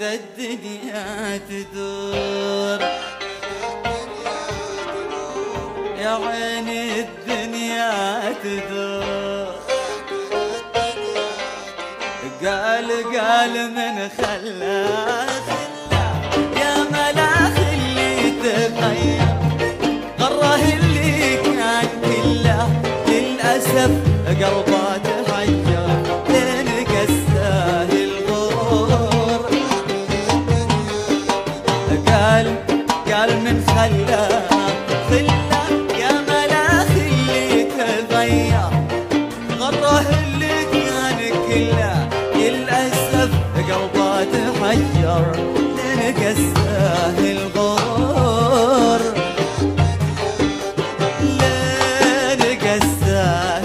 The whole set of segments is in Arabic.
كذا الدنيا تدور يا عيني الدنيا تدور. قال من خلاك قلبه تحير لين قساه الغرور. قال من خلاك يا ملاخ اللي تغير غره اللي كان كله للأسف قلبه تحير لين قساه الغرور لين قساه.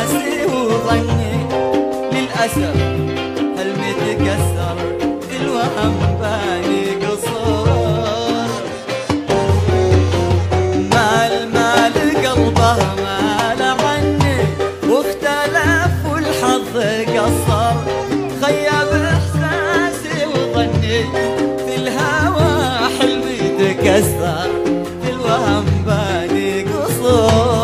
للأسف قلبي تكسر الوهم باني قصور. مال قلبه مال عني واختلف والحظ قصر خيب إحساسي وظني في الهوى حلمي تكسر الوهم باني قصور.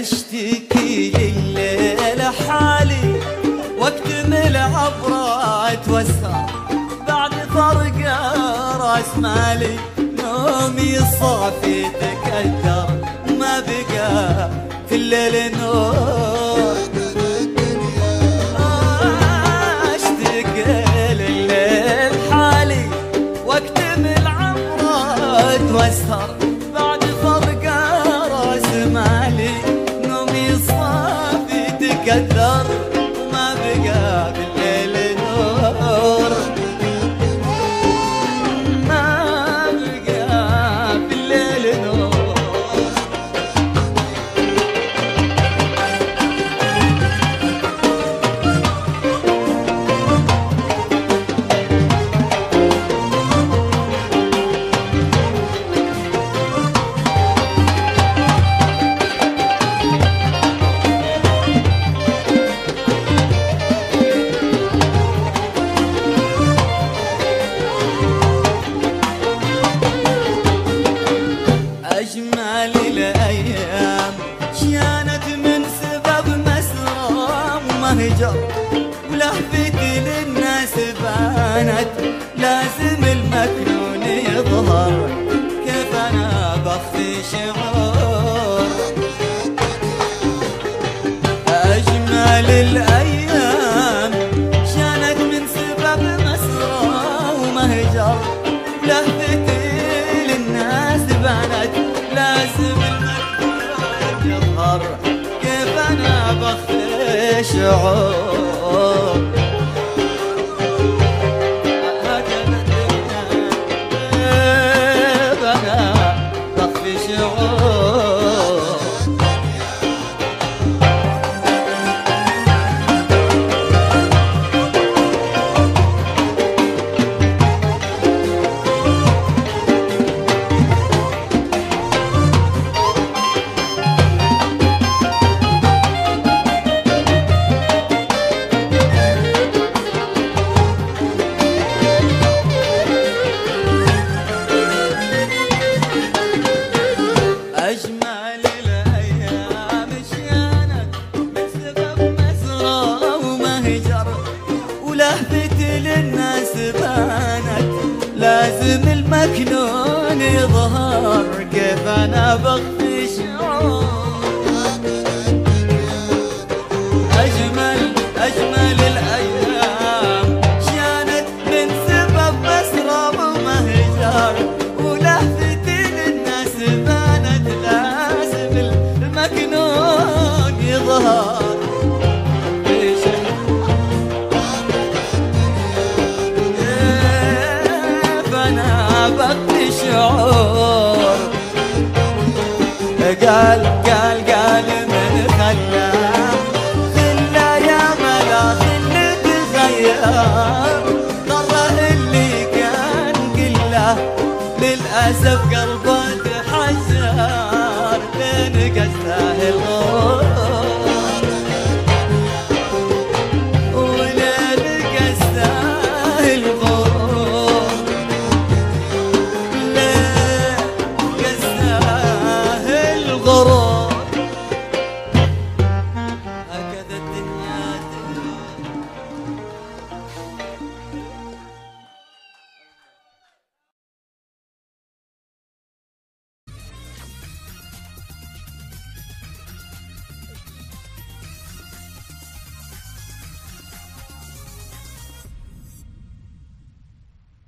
اشتكي الليلة حالي واكتمل عبرة اتوسع بعد فرقة راس مالي نومي صافي تكدر ما بقى في الليل نور. اشتكي الليل حالي واكتمل عبرة اتوسع قدر وما بقى بالليل نور ما بقى بالليل نور. أجمل الأيام كانت من سبب مسرى ومهجر ولهفتي للناس بانت لازم المكنون يظهر كيف أنا بخفي شعور. أجمل الأيام كانت من سبب مسرى ومهجر ولهفتي للناس بانت لازم المكتوب يظهر كيف أنا بخفي شعور. هكذا كيف أنا بخفي شعور. مكنون يظهر كيف أنا بخفي شعور. أجمل أجمل الأيام كانت من سبب مسرب ومهجر، ولهفتي للناس بانت لازم المكنون يظهر. قال قال قال من خلا يا ملا خل تغير، ترى اللي كان كله للأسف قلبه تحجر، بين قساه الغور.